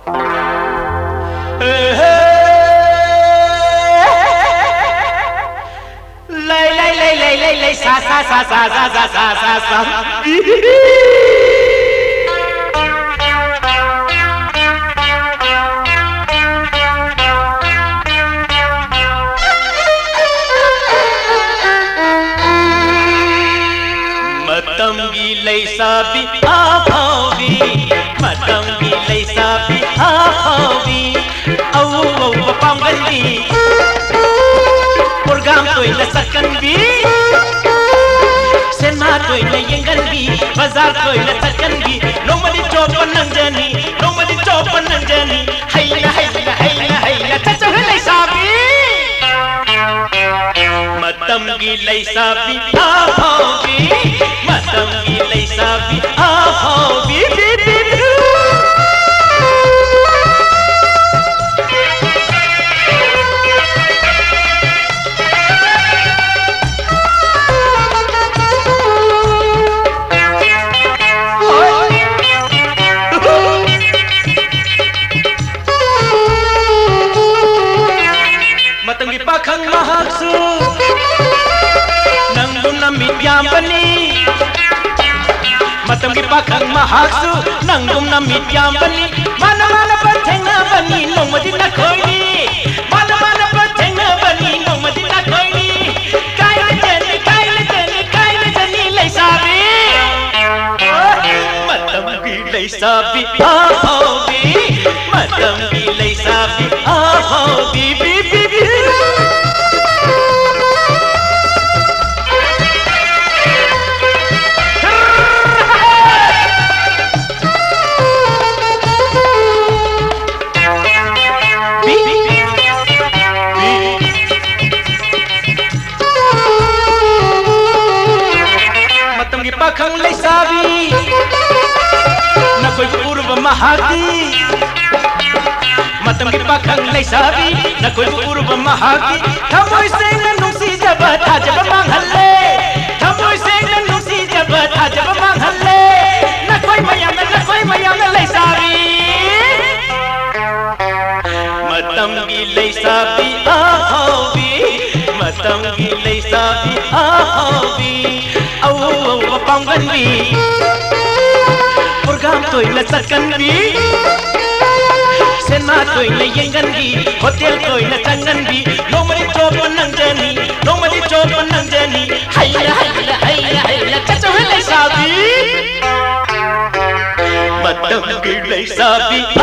मतंगी लैसाबी आभावी, मतंगी लैसाबी आभावी, औ औ पांगली प्रोग्राम तोइल सकनबी सेना तोइल यंगनबी बाजार तोइल सकनबी नोमली चौपन नंजनी, नोमली चौपन नंजनी हैया हैया हैया हैया चचो लैसाबी। मतंगी लैसाबी आभावी, मतंगी लैसाबी आभावी मतंगी पाखंग महासु नंगुम न मिट्याम बनी मन मन पछेना बनी नोमदी न खोई मन मन पछेना बनी नोमदी न खोई कायल जनी कायल जनी लैसाबी। मतंगी लैसाबी आभावी, मतंगी लैसाबी आभावी बीबी मतंगी पाखंग लैसाबी न कोई पूर्व महाकी थमोई से नुसी जब था जब मांगले थमोई से नुसी जब था जब मांगले न कोई मयांग लैसाबी। मतंगी लैसाबी आभावी, मतंगी लैसाबी आभावी, औ औ पांगली प्रोग्राम तोइल सकनबी सेना तोइल यंगनबी होटल तोइल चंगनबी नोमरी चौपन नंजनी हैया हैया हैया हैया चचो लैसाबी। मतंगी लैसाबी